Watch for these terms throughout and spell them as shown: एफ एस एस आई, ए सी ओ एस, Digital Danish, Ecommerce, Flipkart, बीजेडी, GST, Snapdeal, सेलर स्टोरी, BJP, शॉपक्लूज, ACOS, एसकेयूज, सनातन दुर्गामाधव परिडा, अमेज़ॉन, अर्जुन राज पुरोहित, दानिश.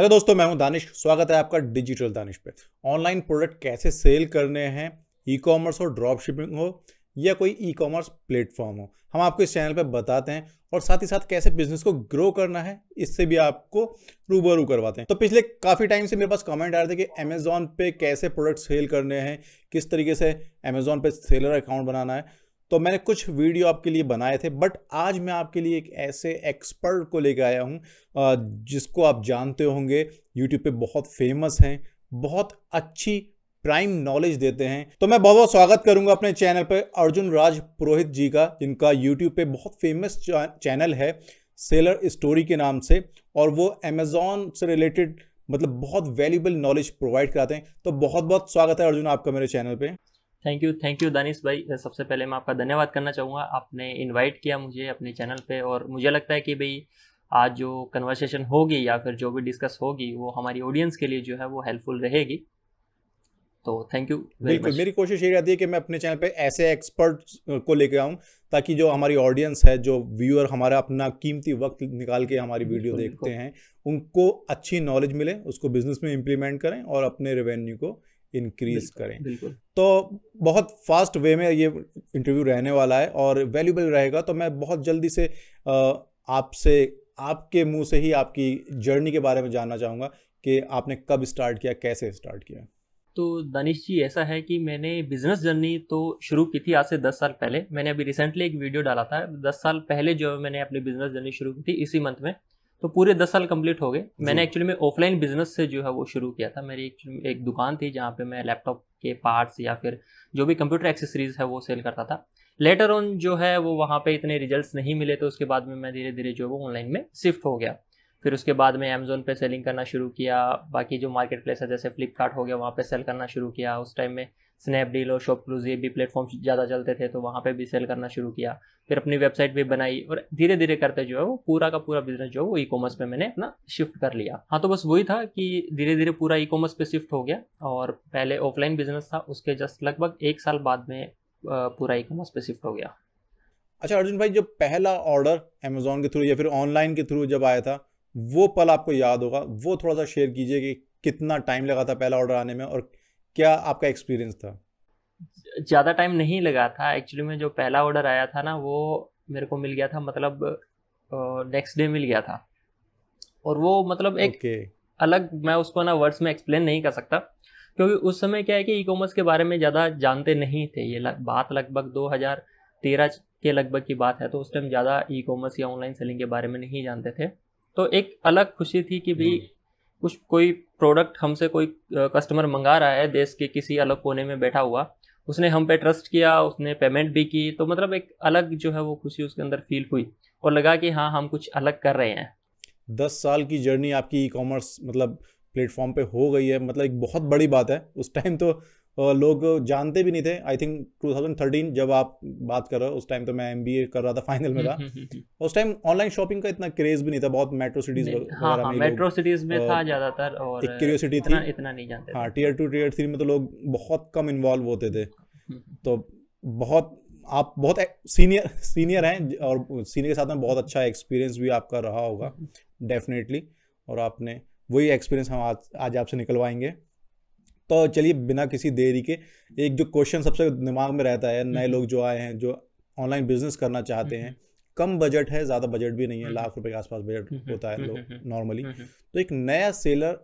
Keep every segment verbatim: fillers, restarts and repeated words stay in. Hello दोस्तों, मैं हूं दानिश। स्वागत है आपका डिजिटल दानिश पे। ऑनलाइन प्रोडक्ट कैसे सेल करने हैं, ई कॉमर्स हो, ड्रॉप शिपिंग हो या कोई ई कॉमर्स प्लेटफॉर्म हो, हम आपको इस चैनल पे बताते हैं और साथ ही साथ कैसे बिजनेस को ग्रो करना है इससे भी आपको रूबरू करवाते हैं। तो पिछले काफ़ी टाइम से मेरे पास कमेंट आ रहे थे कि अमेज़ॉन पे कैसे प्रोडक्ट सेल करने हैं, किस तरीके से अमेज़ॉन पे सेलर अकाउंट बनाना है। तो मैंने कुछ वीडियो आपके लिए बनाए थे, बट आज मैं आपके लिए एक ऐसे एक्सपर्ट को लेकर आया हूँ जिसको आप जानते होंगे, यूट्यूब पे बहुत फेमस हैं, बहुत अच्छी प्राइम नॉलेज देते हैं। तो मैं बहुत बहुत स्वागत करूँगा अपने चैनल पे अर्जुन राज पुरोहित जी का, जिनका यूट्यूब पे बहुत फेमस चैनल है सेलर स्टोरी के नाम से, और वो अमेज़ॉन से रिलेटेड मतलब बहुत वैल्यूबल नॉलेज प्रोवाइड कराते हैं। तो बहुत बहुत स्वागत है अर्जुन आपका मेरे चैनल पर। Thank you thank you दानिश भाई। सबसे पहले मैं आपका धन्यवाद करना चाहूँगा, आपने इनवाइट किया मुझे अपने चैनल पे, और मुझे लगता है कि भाई आज जो कन्वर्सेशन होगी या फिर जो भी डिस्कस होगी वो हमारी ऑडियंस के लिए जो है वो हेल्पफुल रहेगी। तो थैंक यू। बिल्कुल, मेरी कोशिश ये रहती है कि मैं अपने चैनल पे ऐसे एक्सपर्ट्स को लेकर आऊँ ताकि जो हमारी ऑडियंस है, जो व्यूअर हमारा अपना कीमती वक्त निकाल के हमारी वीडियो देखते हैं, उनको अच्छी नॉलेज मिले, उसको बिजनेस में इम्प्लीमेंट करें और अपने रेवेन्यू को इंक्रीज करें। बिल्कुल। तो बहुत फास्ट वे में ये इंटरव्यू रहने वाला है और वैल्यूबल रहेगा। तो मैं बहुत जल्दी से आपसे, आपके मुंह से ही आपकी जर्नी के बारे में जानना चाहूँगा कि आपने कब स्टार्ट किया, कैसे स्टार्ट किया। तो दानिश जी ऐसा है कि मैंने बिजनेस जर्नी तो शुरू की थी आज से दस साल पहले। मैंने अभी रिसेंटली एक वीडियो डाला था, दस साल पहले जो मैंने अपनी बिजनेस जर्नी शुरू की थी इसी मंथ में, तो पूरे दस साल कंप्लीट हो गए। मैंने एक्चुअली में ऑफलाइन बिजनेस से जो है वो शुरू किया था। मेरी एक, एक दुकान थी जहाँ पे मैं लैपटॉप के पार्ट्स या फिर जो भी कंप्यूटर एक्सेसरीज है वो सेल करता था। लेटर ऑन जो है वो वहाँ पे इतने रिजल्ट्स नहीं मिले, तो उसके बाद में मैं धीरे धीरे जो है वो ऑनलाइन में शिफ्ट हो गया। फिर उसके बाद में अमेज़ॉन पे सेलिंग करना शुरू किया, बाकी जो मार्केट प्लेस है जैसे फ्लिपकार्ट हो गया वहाँ पर सेल करना शुरू किया। उस टाइम में स्नैपडील और शॉपक्लूज ये भी प्लेटफॉर्म ज़्यादा चलते थे, तो वहाँ पे भी सेल करना शुरू किया। फिर अपनी वेबसाइट भी बनाई और धीरे धीरे करते जो है वो पूरा का पूरा बिजनेस जो है वो ई कॉमर्स पे मैंने अपना शिफ्ट कर लिया। हाँ, तो बस वही था कि धीरे धीरे पूरा ई कॉमर्स पे शिफ्ट हो गया, और पहले ऑफलाइन बिजनेस था, उसके जस्ट लगभग एक साल बाद में पूरा ई कॉमर्स पे शिफ्ट हो गया। अच्छा अर्जुन भाई, जो पहला ऑर्डर अमेज़ॉन के थ्रू या फिर ऑनलाइन के थ्रू जब आया था वो पल आपको याद होगा, वो थोड़ा सा शेयर कीजिए कि कितना टाइम लगा था पहला ऑर्डर आने में और क्या आपका एक्सपीरियंस था? ज़्यादा टाइम नहीं लगा था एक्चुअली में। जो पहला ऑर्डर आया था ना वो मेरे को मिल गया था, मतलब नेक्स्ट डे मिल गया था, और वो मतलब एक okay. अलग, मैं उसको ना वर्ड्स में एक्सप्लेन नहीं कर सकता, क्योंकि उस समय क्या है कि ई कॉमर्स के बारे में ज़्यादा जानते नहीं थे। ये लग, बात लगभग दो हज़ार तेरह के लगभग की बात है, तो उस टाइम ज़्यादा ई कॉमर्स या ऑनलाइन सेलिंग के बारे में नहीं जानते थे। तो एक अलग खुशी थी कि भाई कुछ कोई प्रोडक्ट हमसे कोई कस्टमर मंगा रहा है, देश के किसी अलग कोने में बैठा हुआ, उसने हम पे ट्रस्ट किया, उसने पेमेंट भी की, तो मतलब एक अलग जो है वो खुशी उसके अंदर फील हुई और लगा कि हाँ हम कुछ अलग कर रहे हैं। दस साल की जर्नी आपकी ई कॉमर्स मतलब प्लेटफॉर्म पे हो गई है, मतलब एक बहुत बड़ी बात है। उस टाइम तो लोग जानते भी नहीं थे। आई थिंक दो हज़ार तेरह जब आप बात कर रहे हो, उस टाइम तो मैं एमबीए कर रहा था, फाइनल में था। उस टाइम ऑनलाइन शॉपिंग का इतना क्रेज भी नहीं था, बहुत मेट्रो सिटीज वगैरह में, मेट्रो सिटीज में था ज़्यादातर, और एक क्यूरियोसिटी थी, इतना नहीं जानते। हाँ, टीयर टू टीयर थ्री में तो लोग बहुत कम इन्वॉल्व होते थे। तो बहुत आप बहुत सीनियर सीनियर हैं और सीनियर के साथ में बहुत अच्छा एक्सपीरियंस भी आपका रहा होगा डेफिनेटली, और आपने वही एक्सपीरियंस हम आज आज आपसे निकलवाएंगे। तो चलिए बिना किसी देरी के, एक जो क्वेश्चन सबसे दिमाग में रहता है, नए लोग जो आए हैं जो ऑनलाइन बिजनेस करना चाहते हैं, कम बजट है, ज़्यादा बजट भी नहीं है, लाख रुपए के आसपास बजट होता है लोग नॉर्मली, तो एक नया सेलर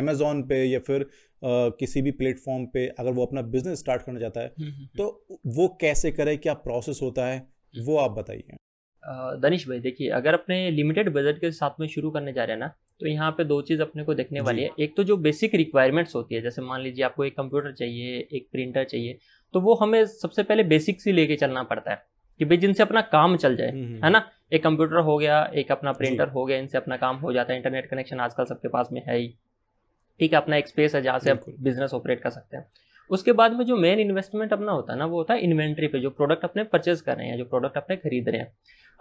अमेज़ॉन पे या फिर आ, किसी भी प्लेटफॉर्म पे अगर वो अपना बिजनेस स्टार्ट करना चाहता है तो वो कैसे करे, क्या प्रोसेस होता है, वो आप बताइए। दानिश भाई देखिए, अगर अपने लिमिटेड बजट के साथ में शुरू करने जा रहे हैं ना, तो यहाँ पे दो चीज़ अपने को देखने वाली है। एक तो जो बेसिक रिक्वायरमेंट्स होती है, जैसे मान लीजिए आपको एक कंप्यूटर चाहिए, एक प्रिंटर चाहिए, तो वो हमें सबसे पहले बेसिक से लेके चलना पड़ता है कि भाई जिनसे अपना काम चल जाए, है ना। एक कंप्यूटर हो गया, एक अपना प्रिंटर हो गया, इनसे अपना काम हो जाता है। इंटरनेट कनेक्शन आजकल सबके पास में है ही, ठीक है। अपना एक स्पेस है जहाँ से आप बिजनेस ऑपरेट कर सकते हैं। उसके बाद में जो मेन इन्वेस्टमेंट अपना होता है ना, वो होता है इन्वेंट्री पे, जो प्रोडक्ट अपने परचेज कर रहे हैं, जो प्रोडक्ट अपने खरीद रहे हैं।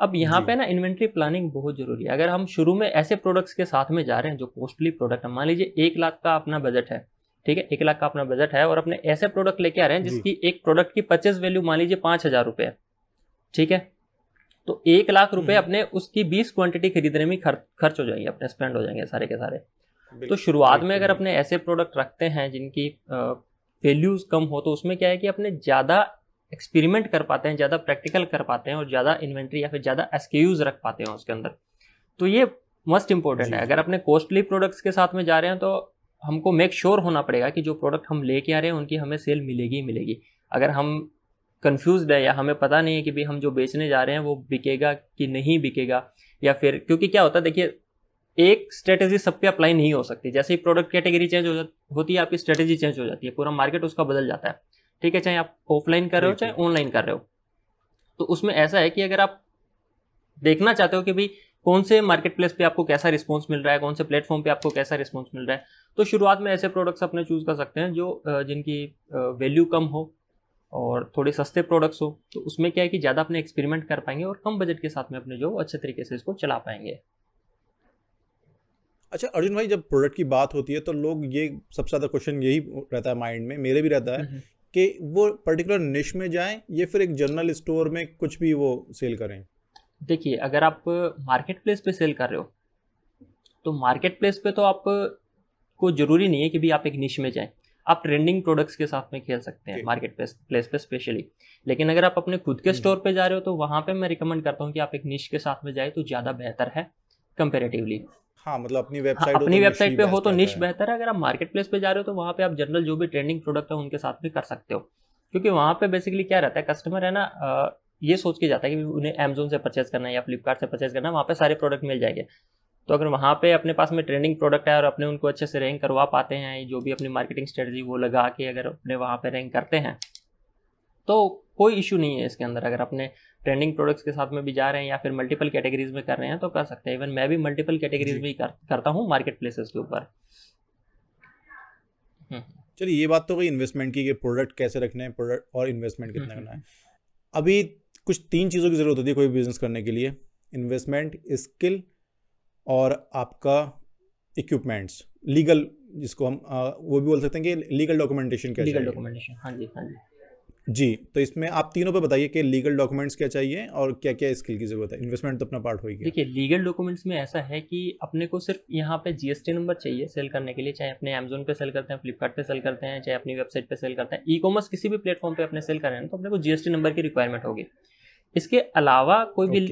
अब यहाँ पे ना इन्वेंट्री प्लानिंग बहुत जरूरी है। अगर हम शुरू में ऐसे प्रोडक्ट्स के साथ में जा रहे हैं जो कॉस्टली प्रोडक्ट है, मान लीजिए एक लाख का अपना बजट है, ठीक है, एक लाख का अपना बजट है, और अपने ऐसे प्रोडक्ट लेके आ रहे हैं जिसकी एक प्रोडक्ट की परचेज वैल्यू मान लीजिए पाँच हज़ार रुपये है, ठीक है। तो एक लाख रुपये अपने उसकी बीस क्वान्टिटी खरीदने में खर्च हो जाएंगे, अपने स्पेंड हो जाएंगे सारे के सारे। तो शुरुआत में अगर अपने ऐसे प्रोडक्ट रखते हैं जिनकी वैल्यूज कम हो तो उसमें क्या है कि अपने ज़्यादा एक्सपेरिमेंट कर पाते हैं, ज़्यादा प्रैक्टिकल कर पाते हैं और ज़्यादा इन्वेंट्री या फिर ज़्यादा एसकेयूज रख पाते हैं उसके अंदर। तो ये मोस्ट इंपॉर्टेंट है। अगर अपने कॉस्टली प्रोडक्ट्स के साथ में जा रहे हैं तो हमको मेक श्योर होना पड़ेगा कि जो प्रोडक्ट हम लेके आ रहे हैं उनकी हमें सेल मिलेगी मिलेगी। अगर हम कंफ्यूज्ड है या हमें पता नहीं है कि भाई हम जो बेचने जा रहे हैं वो बिकेगा कि नहीं बिकेगा, या फिर क्योंकि क्या होता है देखिए एक स्ट्रेटेजी सब पे अप्लाई नहीं हो सकती। जैसे ही प्रोडक्ट कैटेगरी चेंज हो होती है आपकी स्ट्रेटेजी चेंज हो जाती है, पूरा मार्केट उसका बदल जाता है, ठीक है, चाहे आप ऑफलाइन कर रहे हो चाहे ऑनलाइन कर रहे हो। तो उसमें ऐसा है कि अगर आप देखना चाहते हो कि भाई कौन से मार्केट प्लेस पे आपको कैसा रिस्पॉन्स मिल रहा है, कौन से प्लेटफॉर्म पे आपको कैसा रिस्पॉन्स मिल रहा है, तो शुरुआत में ऐसे प्रोडक्ट्स अपने चूज कर सकते हैं जो जिनकी वैल्यू कम हो और थोड़े सस्ते प्रोडक्ट्स हो। तो उसमें क्या है कि ज़्यादा अपने एक्सपेरिमेंट कर पाएंगे और कम बजट के साथ में अपने जो अच्छे तरीके से इसको चला पाएंगे। अच्छा अर्जुन भाई, जब प्रोडक्ट की बात होती है तो लोग ये सबसे ज़्यादा क्वेश्चन यही रहता है माइंड में, मेरे भी रहता है कि वो पर्टिकुलर निश में जाएं या फिर एक जनरल स्टोर में कुछ भी वो सेल करें। देखिए अगर आप मार्केट प्लेस पे सेल कर रहे हो तो मार्केट प्लेस पे तो आप को ज़रूरी नहीं है कि भी आप एक निश में जाएँ, आप ट्रेंडिंग प्रोडक्ट्स के साथ में खेल सकते हैं मार्केट प्लेस पे स्पेशली। लेकिन अगर आप अपने खुद के स्टोर पे जा रहे हो तो वहाँ पे मैं रिकमेंड करता हूँ कि आप एक निश के साथ में जाए तो ज़्यादा बेहतर है कंपेरेटिवली। हाँ मतलब अपनी वेबसाइट हाँ, अपनी वेबसाइट पे हो तो निश बेहतर है। अगर आप मार्केट प्लेस पे जा रहे हो तो वहाँ पे आप जनरल जो भी ट्रेंडिंग प्रोडक्ट है उनके साथ भी कर सकते हो, क्योंकि वहाँ पे बेसिकली क्या रहता है कस्टमर है ना ये सोच के जाता है कि उन्हें अमेजोन से परचेज करना है या फ्लिपकार्ट से परचेज करना है, वहाँ पे सारे प्रोडक्ट मिल जाएंगे। तो अगर वहाँ पे अपने पास में ट्रेंडिंग प्रोडक्ट है और अपने उनको अच्छे से रैंक करवा पाते हैं, जो भी अपनी मार्केटिंग स्ट्रेटजी वो लगा के अगर अपने वहाँ पे रैंक करते हैं तो कोई इशू नहीं है इसके अंदर। अगर अपने ट्रेंडिंग प्रोडक्ट्स के साथ में भी जा रहे हैं या फिर मल्टीपल कैटेगरीज में कर रहे हैं तो कर सकते हैं। इवन मैं भी मल्टीपल कैटेगरीज भी कर, करता हूँ मार्केट प्लेसेस के ऊपर। चलिए ये बात तो कोई इन्वेस्टमेंट की, प्रोडक्ट कैसे रखना है प्रोडक्ट और इन्वेस्टमेंट कितना करना है। अभी कुछ तीन चीज़ों की ज़रूरत होती है कोई बिजनेस करने के लिए, इन्वेस्टमेंट, स्किल और आपका इक्विपमेंट्स, लीगल, जिसको हम आ, वो भी बोल सकते हैं कि लीगल डॉक्यूमेंटेशन क्या लीगल डॉक्यूमेंटेशन हाँ जी हाँ जी जी तो इसमें आप तीनों पे बताइए कि लीगल डॉक्यूमेंट्स क्या चाहिए और क्या क्या स्किल की ज़रूरत है। इन्वेस्टमेंट तो अपना पार्ट होगी। देखिए लीगल डॉक्यूमेंट्स में ऐसा है कि अपने को सिर्फ यहाँ पे जीएसटी नंबर चाहिए सेल करने के लिए, चाहे अपने अमेजोन पे सेल करते हैं, फ्लिपकार्ट पे सेल करते हैं, चाहे अपनी वेबसाइट पे सेल करते हैं, ई कॉमर्स किसी भी प्लेटफॉर्म पे अपने सेल कर रहे हैं तो अपने को जीएसटी नंबर की रिक्वायरमेंट होगी। इसके अलावा कोई भी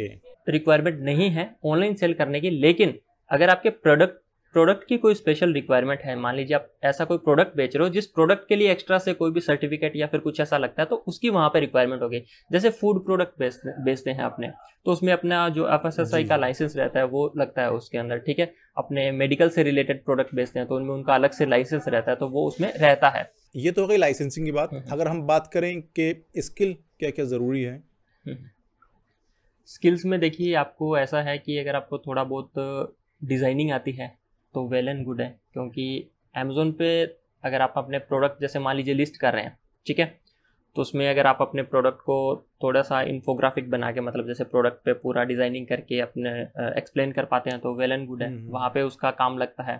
रिक्वायरमेंट नहीं है ऑनलाइन सेल करने की। लेकिन अगर आपके प्रोडक्ट प्रोडक्ट की कोई स्पेशल रिक्वायरमेंट है, मान लीजिए आप ऐसा कोई प्रोडक्ट बेच रहे हो जिस प्रोडक्ट के लिए एक्स्ट्रा से कोई भी सर्टिफिकेट या फिर कुछ ऐसा लगता है तो उसकी वहाँ पे रिक्वायरमेंट होगी। जैसे फूड प्रोडक्ट बेचते बेचते हैं अपने तो उसमें अपना जो एफ एस एस आई का लाइसेंस रहता है वो लगता है उसके अंदर, ठीक है। अपने मेडिकल से रिलेटेड प्रोडक्ट बेचते हैं तो उनमें उनका अलग से लाइसेंस रहता है तो वो उसमें रहता है। ये तो हो गई लाइसेंसिंग की बात। अगर हम बात करें कि स्किल क्या क्या ज़रूरी है, स्किल्स में देखिए आपको ऐसा है कि अगर आपको थोड़ा बहुत डिज़ाइनिंग आती है तो वेल एंड गुड है, क्योंकि अमेज़ोन पे अगर आप अपने प्रोडक्ट जैसे मान लीजिए लिस्ट कर रहे हैं, ठीक है, तो उसमें अगर आप अपने प्रोडक्ट को थोड़ा सा इन्फोग्राफिक बना के मतलब जैसे प्रोडक्ट पे पूरा डिज़ाइनिंग करके अपने एक्सप्लेन कर पाते हैं तो वेल एंड गुड है, वहाँ पर उसका काम लगता है,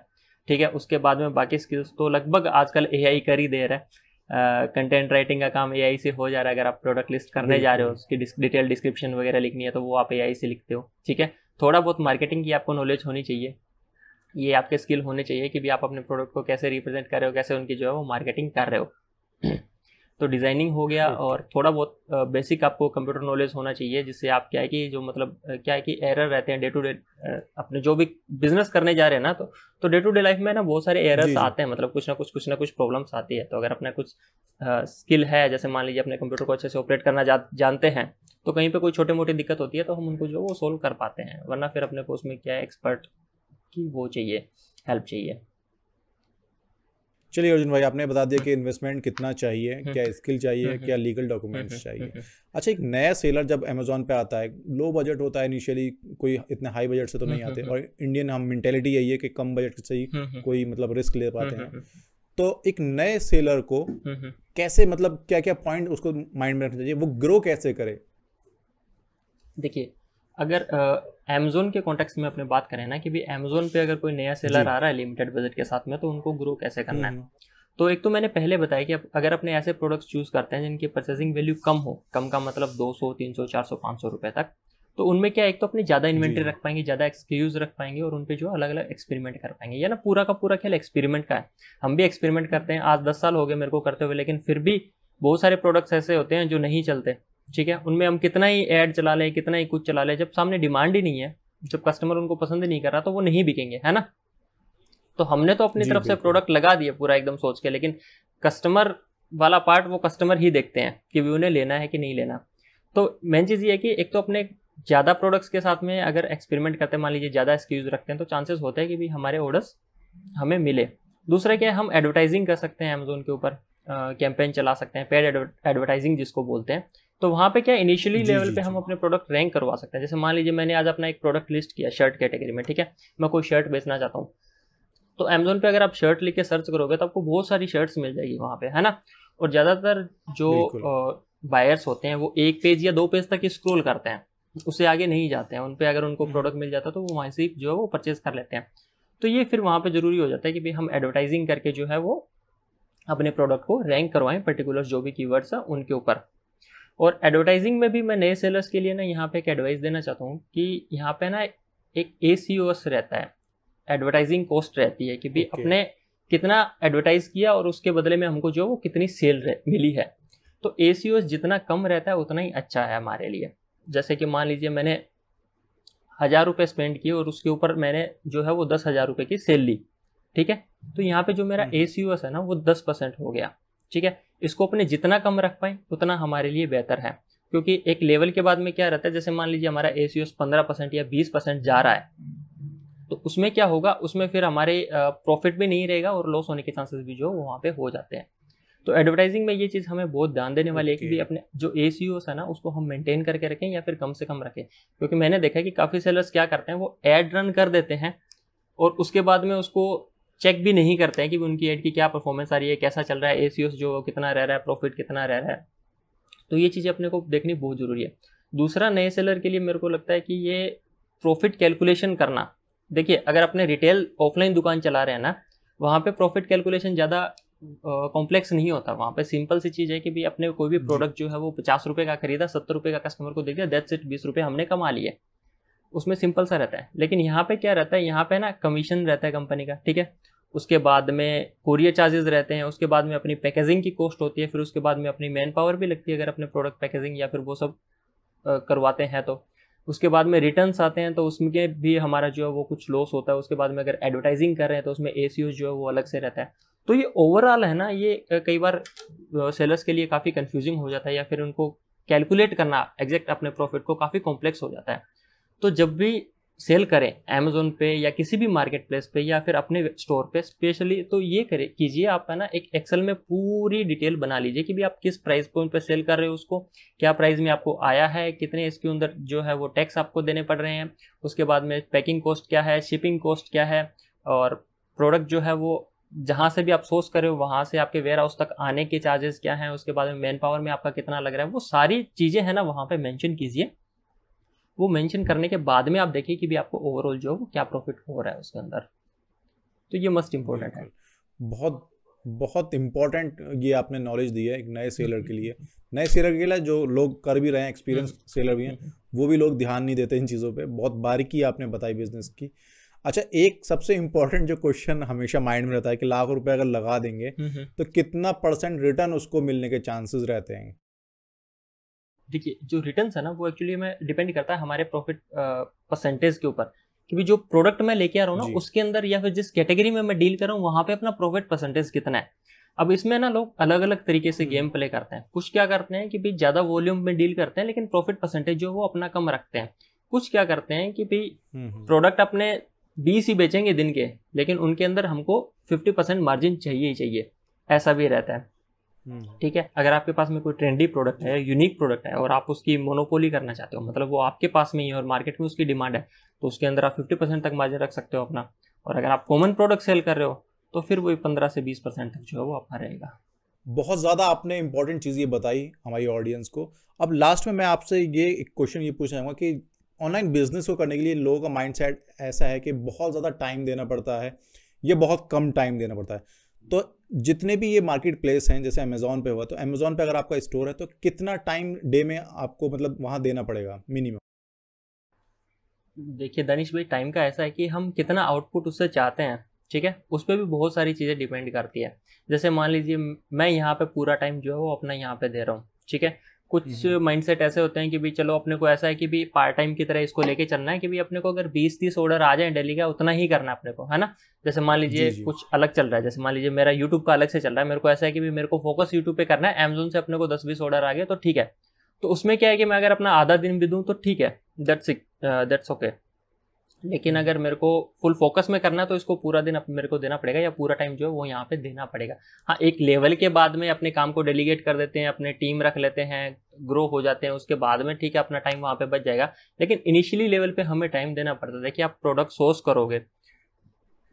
ठीक है। उसके बाद में बाकी स्किल्स तो लगभग आजकल ए आई कर ही दे रहा है, कंटेंट uh, राइटिंग का काम एआई से हो जा रहा है। अगर आप प्रोडक्ट लिस्ट करने जा रहे हो उसकी डिटेल डिस्क्रिप्शन वगैरह लिखनी है तो वो आप एआई से लिखते हो, ठीक है। थोड़ा बहुत मार्केटिंग की आपको नॉलेज होनी चाहिए, ये आपके स्किल होने चाहिए कि भी आप अपने प्रोडक्ट को कैसे रिप्रेजेंट कर रहे हो, कैसे उनकी जो है वो मार्केटिंग कर रहे हो। तो डिज़ाइनिंग हो गया और थोड़ा बहुत बेसिक आपको कंप्यूटर नॉलेज होना चाहिए, जिससे आप क्या है कि जो मतलब क्या है कि एरर रहते हैं डे टू डे अपने जो भी बिजनेस करने जा रहे हैं ना तो तो डे टू डे लाइफ में ना बहुत सारे एरर्स आते हैं, मतलब कुछ ना कुछ कुछ ना कुछ प्रॉब्लम्स आती है। तो अगर अपना कुछ स्किल है, जैसे मान लीजिए अपने कंप्यूटर को अच्छे से ऑपरेट करना जा, जानते हैं तो कहीं पर कोई छोटी मोटी दिक्कत होती है तो हम उनको जो वो सोल्व कर पाते हैं, वरना फिर अपने को उसमें क्या है एक्सपर्ट की वो चाहिए, हेल्प चाहिए। चलिए अर्जुन भाई, आपने बता दिया कि इन्वेस्टमेंट कितना चाहिए, क्या स्किल चाहिए, क्या लीगल डॉक्यूमेंट्स चाहिए। अच्छा, एक नया सेलर जब अमेजोन पे आता है, लो बजट होता है इनिशियली, कोई इतने हाई बजट से तो नहीं आते और इंडियन हम मेंटेलिटी यही है कि कम बजट से ही कोई मतलब रिस्क ले पाते हैं। तो एक नए सेलर को कैसे मतलब क्या क्या पॉइंट उसको माइंड में रखना चाहिए, वो ग्रो कैसे करे? देखिए अगर अमेजोन के कॉन्टेक्स्ट में अपने बात करें ना कि भी अमेजोन पे अगर कोई नया सेलर आ रहा है लिमिटेड बजट के साथ में तो उनको ग्रो कैसे करना है, तो एक तो मैंने पहले बताया कि अगर अपने ऐसे प्रोडक्ट्स चूज़ करते हैं जिनकी परचेजिंग वैल्यू कम हो, कम का मतलब दो सौ तीन सौ चार सौ पाँच सौ रुपये तक, तो उनमें क्या एक तो अपने ज़्यादा इन्वेंट्री रख पाएंगे, ज़्यादा एक्सक्यूज़ रख पाएंगे और उन पे जो अलग अलग एक्सपेरिमेंट कर पाएंगे। ये ना पूरा का पूरा खेल एक्सपेरिमेंट का है। हम भी एक्सपेरिमेंट करते हैं, आज दस साल हो गए मेरे को करते हुए, लेकिन फिर भी बहुत सारे प्रोडक्ट्स ऐसे होते हैं जो नहीं चलते। ठीक है, उनमें हम कितना ही ऐड चला लें, कितना ही कुछ चला लें, जब सामने डिमांड ही नहीं है, जब कस्टमर उनको पसंद ही नहीं कर रहा तो वो नहीं बिकेंगे, है ना। तो हमने तो अपनी तरफ से प्रोडक्ट लगा दिया पूरा एकदम सोच के, लेकिन कस्टमर वाला पार्ट वो कस्टमर ही देखते हैं कि उन्हें लेना है कि नहीं लेना। तो मेन चीज़ ये है कि एक तो अपने ज़्यादा प्रोडक्ट्स के साथ में अगर एक्सपेरिमेंट करते हैं, मान लीजिए ज़्यादा एसक्यूज़ रखते हैं, तो चांसेस होते हैं कि भी हमारे ऑर्डर्स हमें मिले। दूसरा क्या है, हम एडवर्टाइजिंग कर सकते हैं अमेजोन के ऊपर, कैंपेन चला सकते हैं, पेड एडवर्टाइजिंग जिसको बोलते हैं। तो वहाँ पे क्या इनिशियली लेवल पे हम अपने प्रोडक्ट रैंक करवा सकते हैं। जैसे मान लीजिए मैंने आज अपना एक प्रोडक्ट लिस्ट किया शर्ट कैटेगरी में, ठीक है, मैं कोई शर्ट बेचना चाहता हूँ, तो अमेजोन पे अगर आप शर्ट लिख के सर्च करोगे तो आपको बहुत सारी शर्ट्स मिल जाएगी वहाँ पे, है ना। और ज़्यादातर जो बायर्स होते हैं वो एक पेज या दो पेज तक ही स्क्रोल करते हैं, उससे आगे नहीं जाते हैं। उन पे अगर उनको प्रोडक्ट मिल जाता तो वो वहाँ से जो है वो परचेज कर लेते हैं। तो ये फिर वहाँ पे जरूरी हो जाता है कि भाई हम एडवर्टाइजिंग करके जो है वो अपने प्रोडक्ट को रैंक करवाएं पर्टिकुलर जो भी कीवर्ड्स हैं उनके ऊपर। और एडवर्टाइजिंग में भी मैं नए सेलर्स के लिए ना यहाँ पे एक एडवाइस देना चाहता हूँ कि यहाँ पे ना एक ए सी ओ एस रहता है, एडवर्टाइजिंग कॉस्ट रहती है कि भाई okay. अपने कितना एडवर्टाइज किया और उसके बदले में हमको जो वो कितनी सेल मिली है। तो ए सी ओ एस जितना कम रहता है उतना ही अच्छा है हमारे लिए। जैसे कि मान लीजिए मैंने हज़ार रुपये स्पेंड किए और उसके ऊपर मैंने जो है वो दस हज़ार रुपये की सेल ली, ठीक है, तो यहाँ पे जो मेरा ए सी ओ एस है ना वो दस परसेंट हो गया। ठीक है, इसको अपने जितना कम रख पाएँ उतना हमारे लिए बेहतर है, क्योंकि एक लेवल के बाद में क्या रहता है, जैसे मान लीजिए हमारा ए सी ओ एस पंद्रह परसेंट या बीस परसेंट जा रहा है, तो उसमें क्या होगा, उसमें फिर हमारे प्रॉफिट भी नहीं रहेगा और लॉस होने के चांसेस भी जो वहाँ पे हो जाते हैं। तो एडवर्टाइजिंग में ये चीज़ हमें बहुत ध्यान देने वाली है कि भी अपने जो ए सी ओ एस है ना उसको हम मेंटेन करके रखें या फिर कम से कम रखें, क्योंकि मैंने देखा कि काफ़ी सेलर्स क्या करते हैं, वो एड रन कर देते हैं और उसके बाद में उसको चेक भी नहीं करते हैं कि उनकी एड की क्या परफॉर्मेंस आ रही है, कैसा चल रहा है, ए सी ओ एस जो कितना रह रहा है, प्रॉफिट कितना रह रहा है। तो ये चीज़ें अपने को देखनी बहुत ज़रूरी है। दूसरा, नए सेलर के लिए मेरे को लगता है कि ये प्रॉफिट कैलकुलेशन करना, देखिए अगर अपने रिटेल ऑफलाइन दुकान चला रहे हैं ना, वहाँ पे प्रॉफिट कैलकुलेशन ज़्यादा कॉम्प्लेक्स नहीं होता। वहाँ पे सिंपल सी चीज़ है कि भाई अपने कोई भी प्रोडक्ट जो है वो पचास रुपये का खरीदा, सत्तर रुपये का कस्टमर को दे दिया, दैट्स इट, बीस रुपये हमने कमा लिए, उसमें सिंपल सा रहता है। लेकिन यहाँ पे क्या रहता है, यहाँ पे ना कमीशन रहता है कंपनी का, ठीक है, उसके बाद में कोरियर चार्जेस रहते हैं, उसके बाद में अपनी पैकेजिंग की कॉस्ट होती है, फिर उसके बाद में अपनी मैन पावर भी लगती है अगर अपने प्रोडक्ट पैकेजिंग या फिर वो सब करवाते हैं तो, उसके बाद में रिटर्न्स आते हैं तो उसमें भी हमारा जो है वो कुछ लॉस होता है। उसके बाद में अगर एडवर्टाइजिंग कर रहे हैं तो उसमें ए सी ओ जो है वो अलग से रहता है। तो ये ओवरऑल है ना, ये कई बार सेलर्स के लिए काफ़ी कंफ्यूजिंग हो जाता है या फिर उनको कैलकुलेट करना एग्जैक्ट अपने प्रॉफिट को काफ़ी कॉम्प्लेक्स हो जाता है। तो जब भी सेल करें अमेजोन पे या किसी भी मार्केट प्लेस पे या फिर अपने स्टोर पे स्पेशली, तो ये करें कीजिए आप है ना एक एक्सेल में पूरी डिटेल बना लीजिए कि भी आप किस प्राइस पॉइंट पे सेल कर रहे हो, उसको क्या प्राइस में आपको आया है, कितने इसके अंदर जो है वो टैक्स आपको देने पड़ रहे हैं, उसके बाद में पैकिंग कॉस्ट क्या है, शिपिंग कॉस्ट क्या है, और प्रोडक्ट जो है वो जहाँ से भी आप सोर्स कर रहे हो वहाँ से आपके वेयर हाउस तक आने के चार्जेस क्या हैं, उसके बाद में मैन पावर में आपका कितना लग रहा है, वो सारी चीज़ें हैं ना वहाँ पर मैंशन कीजिए। वो मेंशन करने के बाद में आप देखिए कि भी आपको ओवरऑल जो क्या प्रॉफिट हो रहा है उसके अंदर। तो ये मस्ट इम्पोर्टेंट है, बहुत बहुत इम्पोर्टेंट ये आपने नॉलेज दी है एक नए सेलर के लिए। नए सेलर के लिए जो लोग कर भी रहे हैं, एक्सपीरियंस सेलर भी हैं, वो भी लोग ध्यान नहीं देते इन चीज़ों पे। बहुत बारीकी आपने बताई बिजनेस की। अच्छा, एक सबसे इम्पोर्टेंट जो क्वेश्चन हमेशा माइंड में रहता है कि लाख रुपये अगर लगा देंगे तो कितना परसेंट रिटर्न उसको मिलने के चांसेस रहते हैं। देखिए जो रिटर्न्स है ना वो एक्चुअली में डिपेंड करता है हमारे प्रॉफिट परसेंटेज के ऊपर, क्योंकि जो प्रोडक्ट मैं लेके आ रहा हूँ ना उसके अंदर या फिर जिस कैटेगरी में मैं डील कर रहा हूँ वहाँ पे अपना प्रॉफिट परसेंटेज कितना है। अब इसमें ना लोग अलग अलग तरीके से गेम प्ले करते हैं। कुछ क्या करते हैं कि भाई ज़्यादा वॉल्यूम में डील करते हैं लेकिन प्रॉफिट परसेंटेज जो वो अपना कम रखते हैं। कुछ क्या करते हैं कि भाई प्रोडक्ट अपने बीस ही बेचेंगे दिन के, लेकिन उनके अंदर हमको फिफ्टी परसेंट मार्जिन चाहिए ही चाहिए, ऐसा भी रहता है। ठीक है, अगर आपके पास में कोई ट्रेंडी प्रोडक्ट है, यूनिक प्रोडक्ट है और आप उसकी मोनोपोली करना चाहते हो, मतलब वो आपके पास में ही है और मार्केट में उसकी डिमांड है, तो उसके अंदर आप फिफ्टी परसेंट तक मार्जिन रख सकते हो अपना। और अगर आप कॉमन प्रोडक्ट सेल कर रहे हो तो फिर वही पंद्रह से बीस परसेंट तक जो है वो आपका रहेगा। बहुत ज़्यादा आपने इंपॉर्टेंट चीज़ ये बताई हमारी ऑडियंस को। अब लास्ट में मैं आपसे ये एक क्वेश्चन ये पूछना चाहूँगा कि ऑनलाइन बिजनेस को करने के लिए लोगों का माइंड सेट ऐसा है कि बहुत ज़्यादा टाइम देना पड़ता है या बहुत कम टाइम देना पड़ता है। तो जितने भी ये मार्केट प्लेस हैं, जैसे अमेज़ॉन पे हुआ, तो अमेज़ॉन पे अगर आपका स्टोर है तो कितना टाइम डे में आपको मतलब वहाँ देना पड़ेगा मिनिमम? देखिए दानिश भाई, टाइम का ऐसा है कि हम कितना आउटपुट उससे चाहते हैं, ठीक है, उस पर भी बहुत सारी चीज़ें डिपेंड करती है। जैसे मान लीजिए मैं यहाँ पे पूरा टाइम जो है वो अपना यहाँ पे दे रहा हूँ, ठीक है। कुछ माइंडसेट ऐसे होते हैं कि भी चलो अपने को ऐसा है कि भी पार्ट टाइम की तरह इसको लेके चलना है कि भी अपने को अगर बीस तीस ऑर्डर आ जाए डेली का उतना ही करना है अपने को, है ना। जैसे मान लीजिए कुछ अलग चल रहा है, जैसे मान लीजिए मेरा यूट्यूब का अलग से चल रहा है, मेरे को ऐसा है कि भी मेरे को फोकस यूट्यूब पे करना है, अमेजोन से अपने को दस बीस ऑर्डर आ गए तो ठीक है। तो उसमें क्या है कि मैं अगर अपना आधा दिन भी दूँ तो ठीक है, दैट्स दैट्स ओके। लेकिन अगर मेरे को फुल फोकस में करना है तो इसको पूरा दिन मेरे को देना पड़ेगा या पूरा टाइम जो है वो यहाँ पे देना पड़ेगा। हाँ, एक लेवल के बाद में अपने काम को डेलीगेट कर देते हैं, अपने टीम रख लेते हैं, ग्रो हो जाते हैं, उसके बाद में ठीक है अपना टाइम वहाँ पे बच जाएगा। लेकिन इनिशियली लेवल पे हमें टाइम देना पड़ता है कि आप प्रोडक्ट सोर्स करोगे,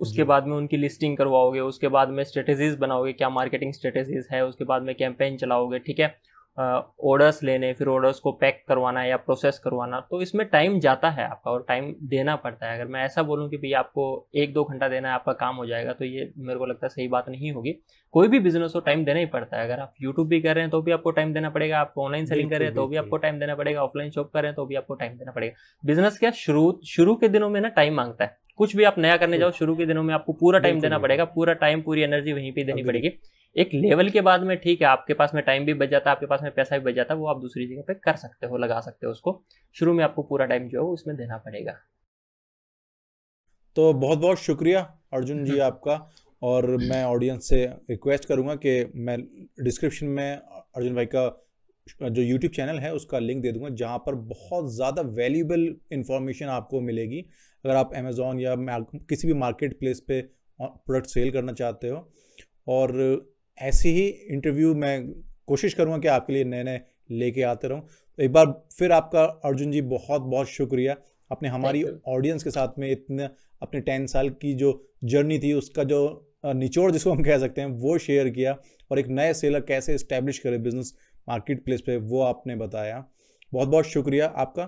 उसके बाद में उनकी लिस्टिंग करवाओगे, उसके बाद में स्ट्रेटेजीज बनाओगे, क्या मार्केटिंग स्ट्रेटेजीज है, उसके बाद में कैंपेन चलाओगे, ठीक है, ऑर्डर्स uh, लेने, फिर ऑर्डर्स को पैक करवाना या प्रोसेस करवाना। तो इसमें टाइम जाता है आपका और टाइम देना पड़ता है। अगर मैं ऐसा बोलूँ कि भैया आपको एक दो घंटा देना है आपका काम हो जाएगा तो ये मेरे को लगता है सही बात नहीं होगी। कोई भी बिजनेस हो टाइम देना ही पड़ता है। अगर आप यूट्यूब भी कर रहे हैं तो भी आपको टाइम देना पड़ेगा, आप ऑनलाइन सेलिंग कर रहे हैं तो भी आपको टाइम देना पड़ेगा, ऑफलाइन शॉप कर रहे हैं तो भी आपको टाइम देना पड़ेगा। बिजनेस क्या शुरू शुरू के दिनों में ना टाइम मांगता है, कुछ भी आप नया करने जाओ शुरू के दिनों में आपको पूरा टाइम देना पड़ेगा, पूरा टाइम पूरी एनर्जी वहीं पे देनी पड़ेगी। एक लेवल के बाद में ठीक है आपके पास में टाइम भी बच जाता है, आपके पास में पैसा भी बच जाता है, वो आप दूसरी जगह पे कर सकते हो, लगा सकते हो उसको। शुरू में आपको पूरा टाइम जो है वो इसमें देना पड़ेगा। तो बहुत बहुत शुक्रिया अर्जुन जी आपका, और मैं ऑडियंस से रिक्वेस्ट करूंगा कि मैं डिस्क्रिप्शन में अर्जुन भाई का जो यूट्यूब चैनल है उसका लिंक दे दूंगा, जहाँ पर बहुत ज़्यादा वैल्यूबल इन्फॉर्मेशन आपको मिलेगी। अगर आप अमेज़ॉन या किसी भी मार्केट प्लेस पे प्रोडक्ट सेल करना चाहते हो, और ऐसी ही इंटरव्यू मैं कोशिश करूँगा कि आपके लिए नए नए लेके आते रहूँ। तो एक बार फिर आपका अर्जुन जी बहुत बहुत शुक्रिया, आपने हमारी ऑडियंस के साथ में इतने अपने टेन साल की जो जर्नी थी उसका जो निचोड़ जिसको हम कह सकते हैं वो शेयर किया, और एक नए सेलर कैसे इस्टेब्लिश करे बिजनेस मार्केट प्लेस पर वो आपने बताया। बहुत बहुत शुक्रिया आपका।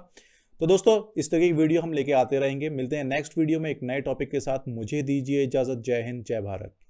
तो दोस्तों इस तरह की वीडियो हम लेके आते रहेंगे। मिलते हैं नेक्स्ट वीडियो में एक नए टॉपिक के साथ। मुझे दीजिए इजाज़त। जय हिंद, जय भारत।